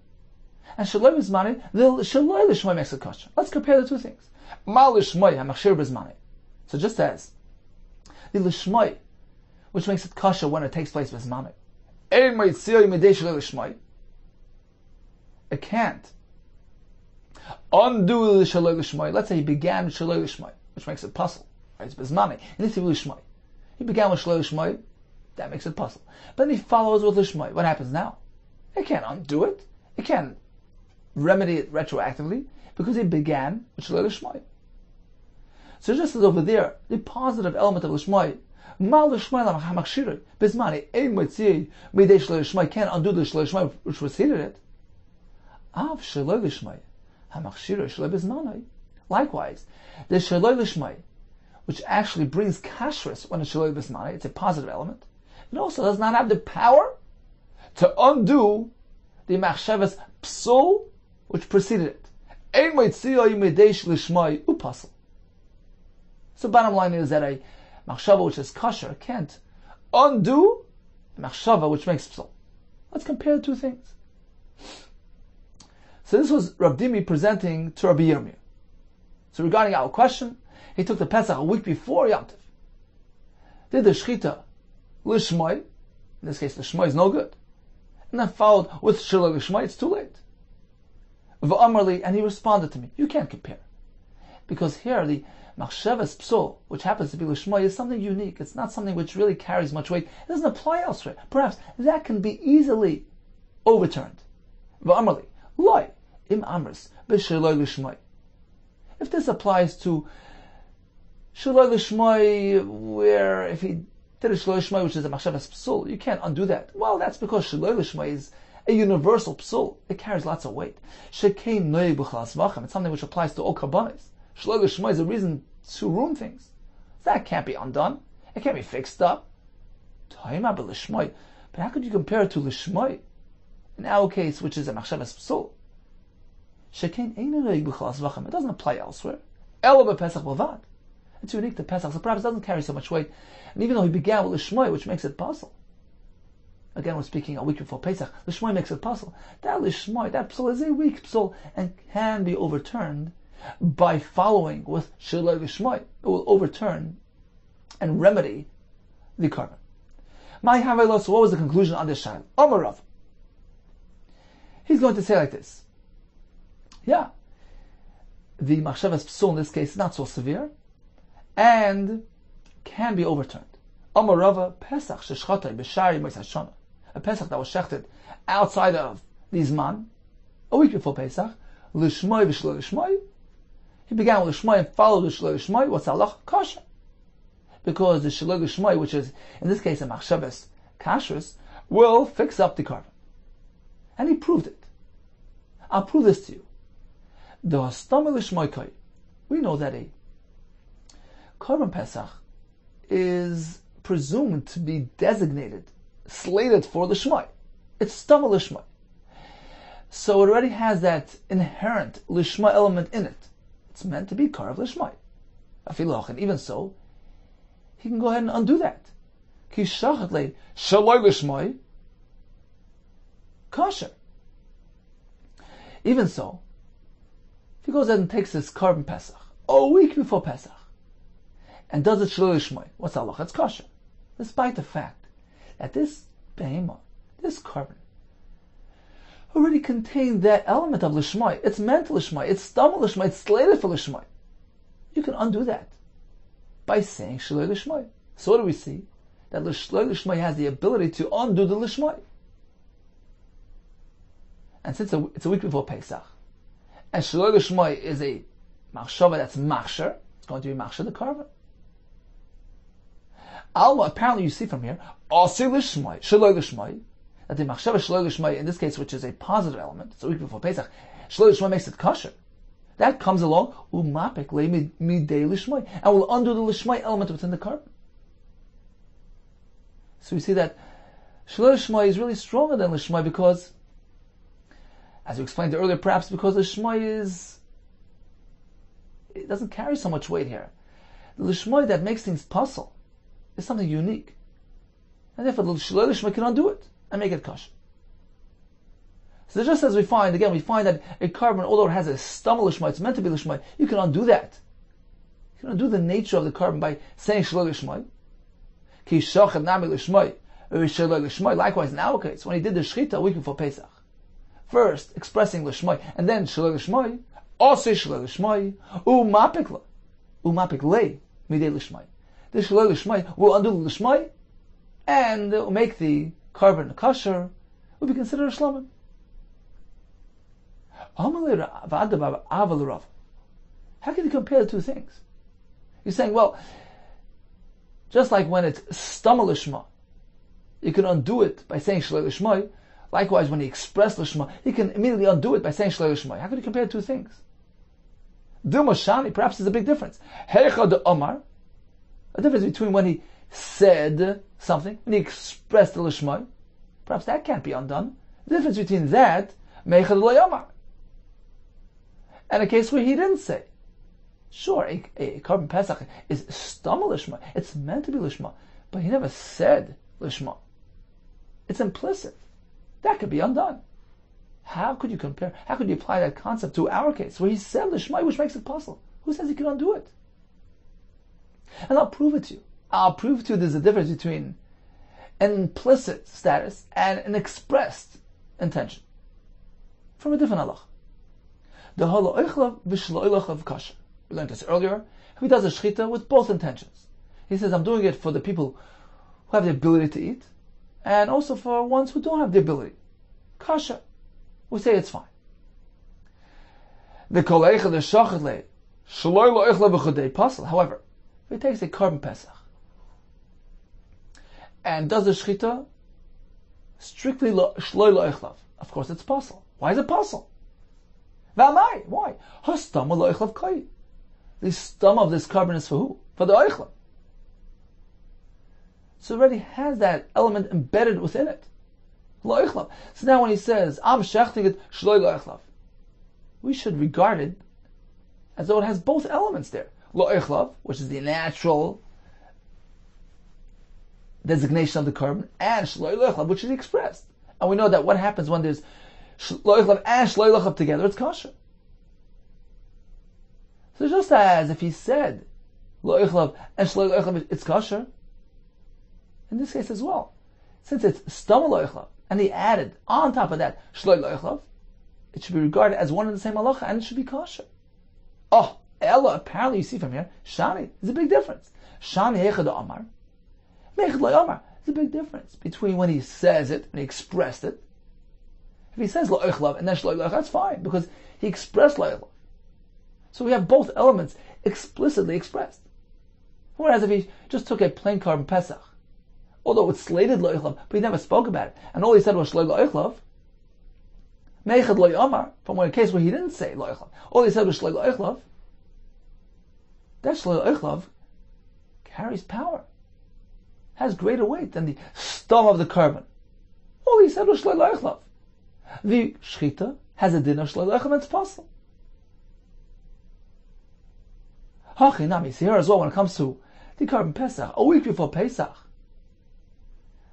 and Sheloi Bizmani, the Sheloi Lishmai makes it kosher. Let's compare the two things. Ma Lishmai HaMachshir Bizmani. So just as the Lishmai, which makes it kosher when it takes place Bizmani, it can't undo the Sheloi Lishmai. Let's say he began with Sheloi Lishmai, which makes it possible. It's Bizmani. And this is Lishmai. He began with Sheloi Lishmai. That makes it possible. But then he follows with Lishmai. What happens now? It can't undo it. It can't remedy it retroactively because he began with Sheloi Lishmai. So just as over there, the positive element of Lishmai, Ma Lishmai la Machshiroi Bizmani Ein Motzei Midei Sheloi Lishmai, can't undo the Sheloi Lishmai which preceded it. Av Sheloi Lishmai HaMachshiroi Sheloi Bizmani. Likewise, the Sheloi Lishmai, which actually brings kashrus when it's Sheloi Bizmani, it's a positive element. It also does not have the power to undo the machshavas psul which preceded it. Ein motzio midei lishmai upasl. So bottom line is that a machshava which is kosher can't undo the machshava which makes psul. Let's compare the two things. So this was Rav Dimi presenting to Rabbi Yirmiyah. So regarding our question, he took the Pesach a week before Yom Tov. Did the Shechita Lishmai, in this case Lishmai is no good, and then followed with Sheloi Lishmai, it's too late. V'amarli, and he responded to me, you can't compare. Because here the Machshavas Psul, which happens to be Lishmai, is something unique. It's not something which really carries much weight. It doesn't apply elsewhere. Perhaps that can be easily overturned. V'amarli, Loi, Im Amris, B'Sheloi Lishmai. If this applies to Sheloi Lishmai, where if he did a Sheloi Lishmai, which is a machshavas psul, you can't undo that. Well, that's because Sheloi Lishmai is a universal psul. It carries lots of weight. Shekein noeg b'chlas v'acham. It's something which applies to all kabbanis. Sheloi Lishmai is a reason to ruin things. That can't be undone. It can't be fixed up. Ta'ima b'lishmai. But how could you compare it to Lishmai? In our case, which is a machshavas psul. Shekein ein noeg b'chlas v'acham. It doesn't apply elsewhere. Elo b'pesach b'vad. It's unique to Pesach, so perhaps it doesn't carry so much weight. And even though he began with Lishmai, which makes it possible. Again, we're speaking a week before Pesach. Lishmai makes it possible. That Lishmai, that psul is a weak psul and can be overturned by following with Sheloi Lishmai. It will overturn and remedy the carbon. My Havelos, so what was the conclusion on this shayla? Amar Rav. He's going to say like this. Yeah, the machshavas psul in this case is not so severe and can be overturned. Amar Rava Pesach sheshchatay b'shari motzei hashana a Pesach that was shechted outside of the Zman, a week before Pesach, Lishmoy v'shlo Lishmoy, he began with Lishmoy and followed Lishlo Lishmoy. What's halach? Kosher. Because the Shlo Lishmoy, which is, in this case, a Machshavas Kashrus, will fix up the carbon. And he proved it. I'll prove this to you. The Hastama Lishmoy Koi, we know that a Korban Pesach is presumed to be designated, slated for Lishmoy. It's Stama Lishmoy. So it already has that inherent Lishmoy element in it. It's meant to be Karv Lishmoy. Afiloch, and even so, he can go ahead and undo that. Ki shachet lein shaloi Lishmoy kosher. Even so, if he goes ahead and takes this Korban Pesach a week before Pesach and does it Shaloi Lishmoy, what's halacha? It's kosher. Despite the fact that this behemoth, this Korban, already contained that element of Lishmoy. It's meant to Lishmoy. It's Stama Lishmoy. It's slated for Lishmoy. You can undo that by saying Shaloi Lishmoy. So what do we see? That Shaloi Lishmoy has the ability to undo the Lishmoy. And since it's a week before Pesach, and Shaloi Lishmoy is a machshava that's machsher, it's going to be machsher the Korban. Alma, apparently you see from here, Asi Lishmoy, Shaloi Lishmoy, that the machshava Shaloi Lishmoy, in this case, which is a positive element, it's a week before Pesach, Shaloi Lishmoy makes it kosher. That comes along, Umapik le midei Lishmoy, and will undo the Lishmoy element within the Korban. So you see that Shaloi Lishmoy is really stronger than Lishmoy because, as we explained earlier, perhaps because Lishmoy is, it doesn't carry so much weight here. The Lishmoy that makes things puzzle is something unique. And therefore, the Shaloi Lishmoy can undo it and make it kosher. So just as we find that a carbon, although it has a stam Lishmoy, it's meant to be Lishmoy, you can undo that. You can undo the nature of the carbon by saying Shaloi Lishmoy. Ki shachet nami Lishmoy, Shaloi Lishmoy. Likewise, in our case, when he did the Shechita a week before Pesach, first expressing Lishmoy, and then Shaloi Lishmoy, also Shaloi Lishmoy, umapik le midei Lishmoy. The Shaloi Lishmoy will undo the Lishmoy, and will make the carbon kosher, will be considered a shlamin. How can you compare the two things? You're saying, well, just like when it's stama Lishmoy, you can undo it by saying Shaloi Lishmoy. Likewise, when he expressed Lishmoy, he can immediately undo it by saying Shaloi Lishmoy. How could you compare two things? Dilmashani, perhaps there's a big difference. Heichad Omar, a difference between when he said something, when he expressed the Lishmoy, perhaps that can't be undone. The difference between that, Meichad Lo Omar, and a case where he didn't say. Sure, a Korban Pesach is Stama Lishmoy. It's meant to be Lishmoy, but he never said Lishmoy. It's implicit. That could be undone. How could you compare? How could you apply that concept to our case where he said Lishmoy, which makes it puzzle? Who says he can undo it? And I'll prove it to you. I'll prove to you there's a difference between an implicit status and an expressed intention from a different halach. The halo oichlav v'shlo oichlav kasher. We learned this earlier. He does a shechita with both intentions. He says, I'm doing it for the people who have the ability to eat, and also for ones who don't have the ability. Kasha. We say it's fine. The koleicha, the shachetle, shaloi lo echle v'chodei pasel. However, if he takes a Korban Pesach and does the shechita strictly shaloi lo echlav, of course it's pasel. Why is it pasel? V'amai. Why? Hastama lo echlav kai. The stam of this carbon is for who? For the echlav. So it already has that element embedded within it. Lo ichlav. So now when he says, I'm shechting it, shloi lo ichlav, we should regard it as though it has both elements there. Lo ichlav, which is the natural designation of the carbon, and shloi lo ichlav, which is expressed. And we know that what happens when there's lo ichlav and shloi lo ichlav together, it's kosher. So just as if he said, lo ichlav and shloi lo ichlav, it's kosher, in this case as well, since it's Stama Lo Ichlav, and he added on top of that Shloi Lo Ichlav, it should be regarded as one and the same halacha, and it should be kosher. Oh, Ella, apparently you see from here, Shani, there's a big difference. Shani Heichad Omar, Meichad Lo Omar. There's a big difference between when he says it and he expressed it. If he says la'ichlav and then shlo'ichlav, that's fine, because he expressed la'ichlav. So we have both elements explicitly expressed. Whereas if he just took a plain carbon Pesach, although it's slated la'ichlav, but he never spoke about it, and all he said was shlo'ichlav, meichad lo'yamar, from a case where he didn't say la'ichlav, all he said was shlo'ichlav, that shlo'ichlav carries power, has greater weight than the stom of the carbon. All he said was Shlei Leichlav. The Shechita has a din of Shlei Leichlav and it's possible. Hachinami, see here as well when it comes to the carbon Pesach, a week before Pesach.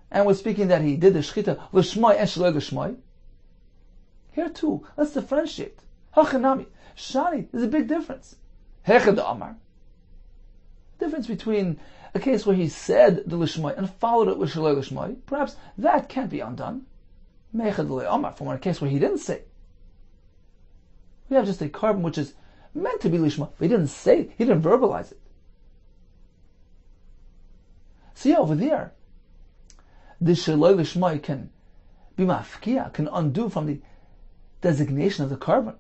And we're speaking that he did the Shechita, L'shmai and Shlei L'shmai. Here too, let's differentiate. Hachinami, Shani, there's a big difference. Hechad Amar. Difference between a case where he said the Lishmai and followed it with Shalei Lishmai, perhaps that can't be undone. Meichad Le'omar, from a case where he didn't say. We have just a carbon which is meant to be Lishmai, but he didn't say it, he didn't verbalize it. See over there, the Shalei Lishmai can be mafkia, can undo from the designation of the carbon.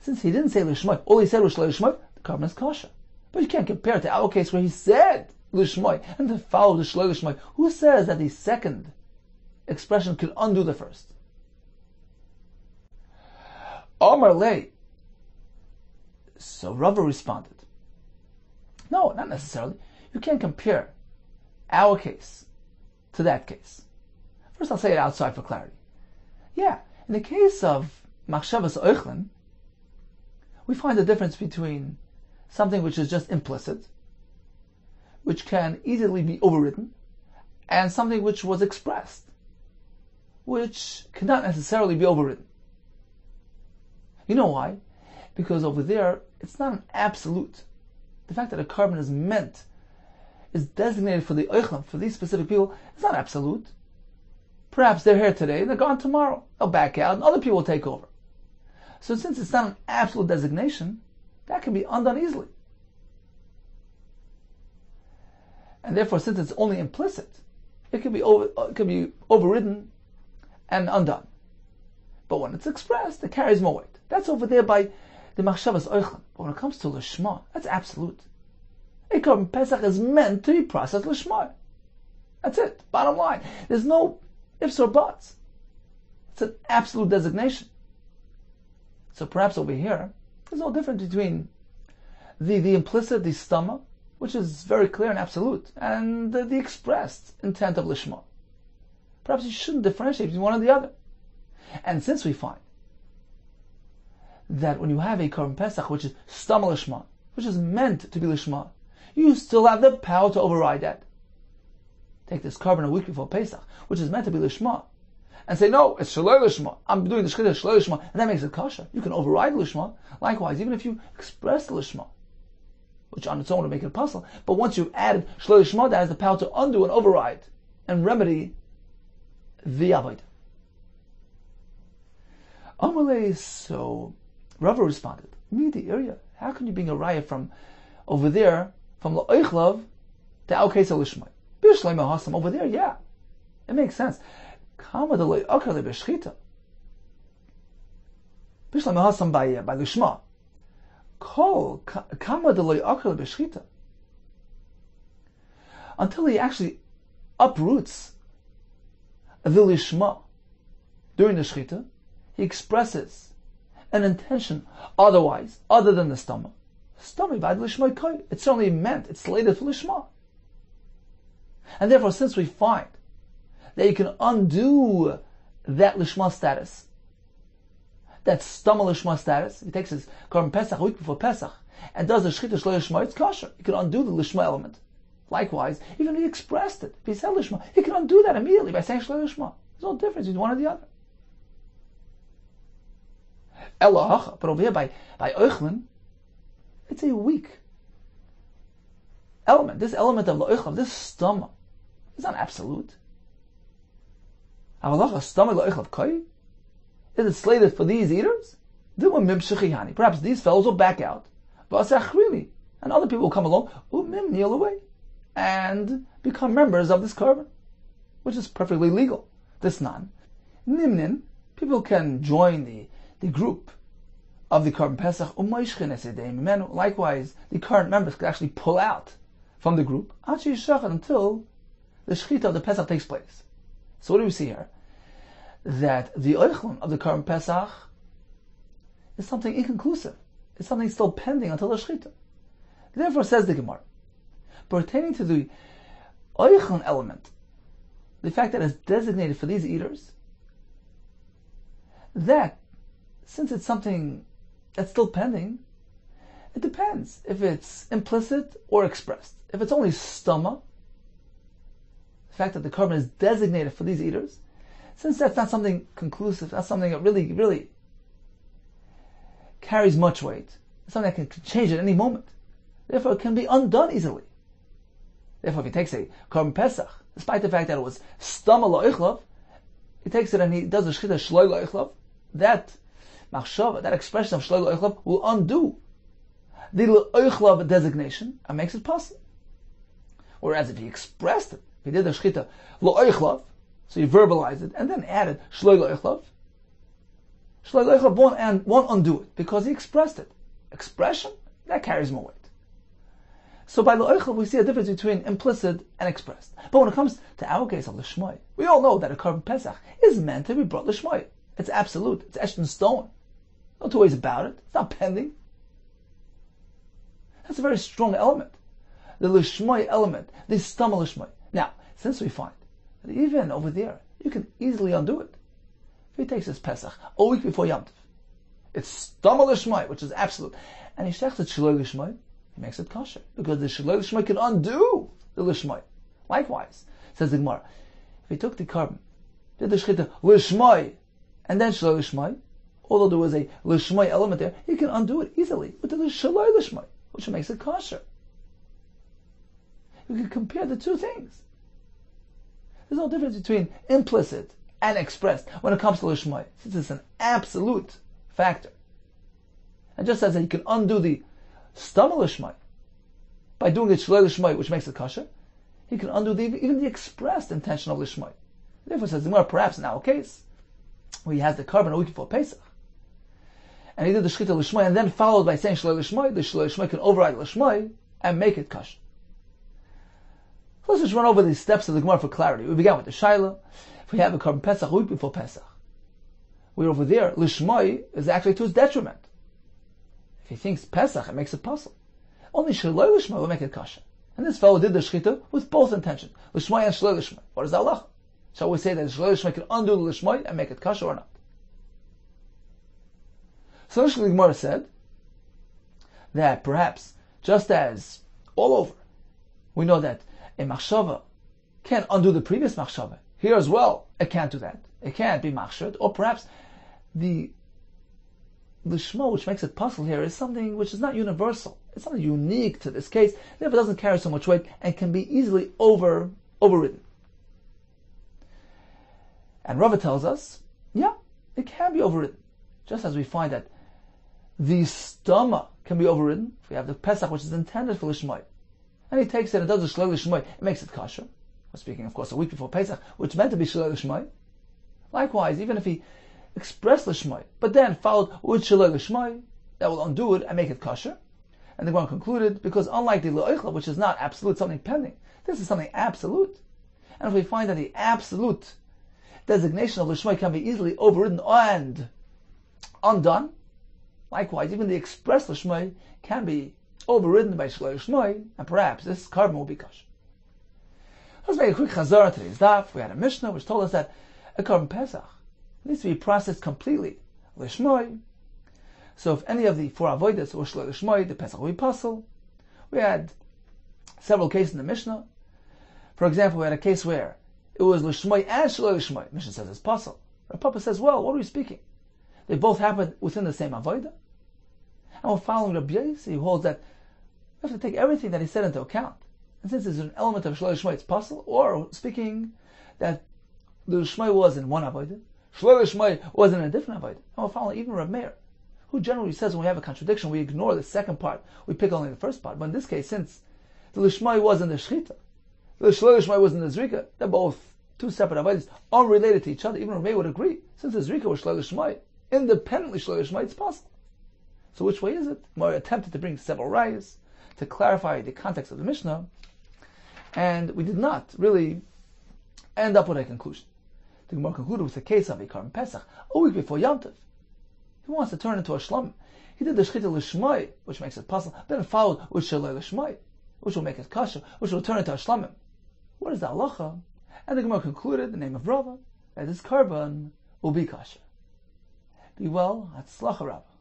Since he didn't say Lishmai, all he said was Shalei Lishmai, the carbon is kosher. But you can't compare it to our case where he said Lishmai and then followed the Shloi Lishmai. Who says that the second expression can undo the first? Amar Lei. So Rava responded, no, not necessarily. You can't compare our case to that case. First I'll say it outside for clarity. Yeah, in the case of Machshavas Oichlin, we find the difference between something which is just implicit, which can easily be overridden, and something which was expressed, which cannot necessarily be overridden. You know why? Because over there, it's not an absolute. The fact that a carbon is meant, is designated for the oichlam, for these specific people, it's not absolute. Perhaps they're here today and they're gone tomorrow. They'll back out and other people will take over. So since it's not an absolute designation, that can be undone easily. And therefore, since it's only implicit, it can be overridden and undone. But when it's expressed, it carries more weight. That's over there by the Machshavas Oichlin. But when it comes to Lishma, that's absolute. A Korban Pesach is meant to be processed Lishma. That's it. Bottom line. There's no ifs or buts. It's an absolute designation. So perhaps over here, there's no difference between the implicit, the stomach, which is very clear and absolute, and the expressed intent of Lishma. Perhaps you shouldn't differentiate between one and the other. And since we find that when you have a Korban Pesach, which is stomach Lishma, which is meant to be Lishma, you still have the power to override that. Take this carbon a week before Pesach, which is meant to be Lishma, and say, no, it's Shalei Lishma. I'm doing the Shechita Shalei Lishma, and that makes it kosher. You can override Lishma. Likewise, even if you express the Lishma, which on its own would make it a puzzle, but once you've added Shalei Lishma, that has the power to undo and override and remedy the Avodah. Amalei, so Rava responded, me, the area, how can you bring a raya from over there, from La'ichlav to our case of Lishma? B'Shloi Mahasam, over there, yeah. It makes sense. Kama delay akar le b'shchita. Bishlam hasam by lishma. Kol kama delay akar le b'shchita. Until he actually uproots the lishma during the shchita, he expresses an intention otherwise, other than the stomach. Stomach by lishma koi. It's certainly meant. It's slated for lishma. And therefore, since we find that you can undo that Lishma status, that Stama Lishma status, he takes his Korban Pesach a week before Pesach, and does the Shechita Shloi Lishma, it's kosher. You can undo the Lishma element. Likewise, even if he expressed it, if he said Lishma, he can undo that immediately by saying Shloi Lishma. There's no difference between one or the other. Elohacha, but over here by Oichlin, it's a weak element. This element of L'Oichlav, this Stama, is not absolute. Is it slated for these eaters? Perhaps these fellows will back out. And other people will come along and become members of this carbon. which is perfectly legal. This none. Nimnin, people can join the group of the Korban Pesach. Likewise, the current members can actually pull out from the group until the Shechita of the Pesach takes place. So what do we see here? That the Oichlon of the Korban Pesach is something inconclusive. It's something still pending until the Shechita. Therefore, says the Gemara, pertaining to the Oichlon element, the fact that it's designated for these eaters, that since it's something that's still pending, it depends if it's implicit or expressed. If it's only stoma, the fact that the korban is designated for these eaters, since that's not something conclusive, not something that really carries much weight, it's something that can change at any moment. Therefore, it can be undone easily. Therefore, if he takes a korban pesach, despite the fact that it was stoma lo ichlov, he takes it and he does the shechita shloi lo ichlov, that machshava, that expression of shloi lo ichlov, will undo the lo ichlov designation and makes it possible. Whereas if he expressed it, if he did the shechita lo ichlov, so he verbalized it and then added shloi lo ichlov won't undo it because he expressed it. Expression, that carries more weight. So by lo ichlov, we see a difference between implicit and expressed. But when it comes to our case of l'shmoi, we all know that a korban pesach is meant to be brought l'shmoi. It's absolute. It's etched in stone. No two ways about it. It's not pending. That's a very strong element. The Lishmoi element. The Stama Lishmoi. Now, since we find that even over there, you can easily undo it. If he takes his Pesach a week before Yom Tov, it's Stama Lishmoi, which is absolute. And he shechs it Shloi Lishmoi, he makes it kosher. Because the Shloi Lishmoi can undo the Lishmoi. Likewise, says the Gemara, if he took the Korban, did the Shechita Lishmoi, and then Shaloi Lishmai, although there was a Lishmai element there, you can undo it easily with the Shaloi Lishmai, which makes it kosher. You can compare the two things. There's no difference between implicit and expressed when it comes to Lishmai, since it's an absolute factor. And just as that you can undo the Stama Lishmai by doing it Shaloi Lishmai, which makes it kosher, you can undo even the expressed intention of Lishmai. Therefore, says the Gemara, perhaps in our case, where he has the korban a week before Pesach, and he did the shechita l'shmoi, and then followed by saying shloi l'shmoi, the shloi l'shmoi can override l'shmoi and make it kosher. So let's just run over the steps of the Gemara for clarity. We began with the shaila. If we have a korban Pesach a week before Pesach, we're over there. L'shmoi is actually to his detriment. If he thinks Pesach, it makes it possible. Only shloi l'shmoi will make it kosher. And this fellow did the shechita with both intentions, l'shmoi and shloi l'shmoi. What is the halacha? Shall we say that Shloi Lishmai can undo the Lishmai and make it kosher or not? So the Gemara said that perhaps, just as all over, we know that a machshava can undo the previous machshava, here as well, it can't do that. It can't be machshaved, or perhaps the Lishma, which makes it possible here, is something which is not universal. It's something unique to this case, therefore doesn't carry so much weight and can be easily overridden. And Rava tells us, yeah, it can be overridden. Just as we find that the stoma can be overridden, if we have the Pesach, which is intended for Lishmai, and he takes it and does the Shloi Lishmai, it makes it kosher. We're speaking, of course, a week before Pesach, which meant to be Shloi Lishmai. Likewise, even if he expressed Lishmai, but then followed with Shloi Lishmai, that will undo it and make it kosher. And the Gemara concluded, because unlike the Lo Eichla, which is not absolute, something pending, this is something absolute. And if we find that the absolute designation of Lishmai can be easily overridden and undone, likewise, even the express Lishmai can be overridden by Shloi Lishmai, and perhaps this korban will be kosher. Let's make a quick chazara to today's daf. We had a Mishnah which told us that a korban Pesach needs to be processed completely Lishmai. So if any of the four avodas were Shloi Lishmai, the Pesach will be pasul. We had several cases in the Mishnah. For example, we had a case where it was Lishmai and Shloi Lishmai. Mishnah says it's possible. Rav Papa says, well, what are we speaking? They both happened within the same avodah. And we're following Rabbi Yosi, who holds that we have to take everything that he said into account. And since there's an element of Shloi Lishmai, it's possible. Or speaking that the Lishmai was in one avodah, Shloi Lishmai was in a different avodah. And we're following even Rav Meir, who generally says when we have a contradiction, we ignore the second part. We pick only the first part. But in this case, since the Lishmai was in the Shechita, the Shloi Lishmai was in the Zrika, they're both two separate avodas unrelated to each other, even Ramey would agree, since the Zerika was Shlele Shmai, independently Shlele Shmai, it's possible. So which way is it? Mari attempted to bring several rayas to clarify the context of the Mishnah, and we did not really end up with a conclusion. The Gemara concluded with the case of a Karban Pesach, a week before Yom Tov. He wants to turn into a Shlom. He did the Shechita L'Shmai, which makes it possible, then followed with Shalei L'Shmai, which will make it kasha, which will turn into a Shlomim. What is the halacha? And the Gemara concluded, in the name of Rava, that this Karban will be kasha. Be well, Hatzlacha Rava.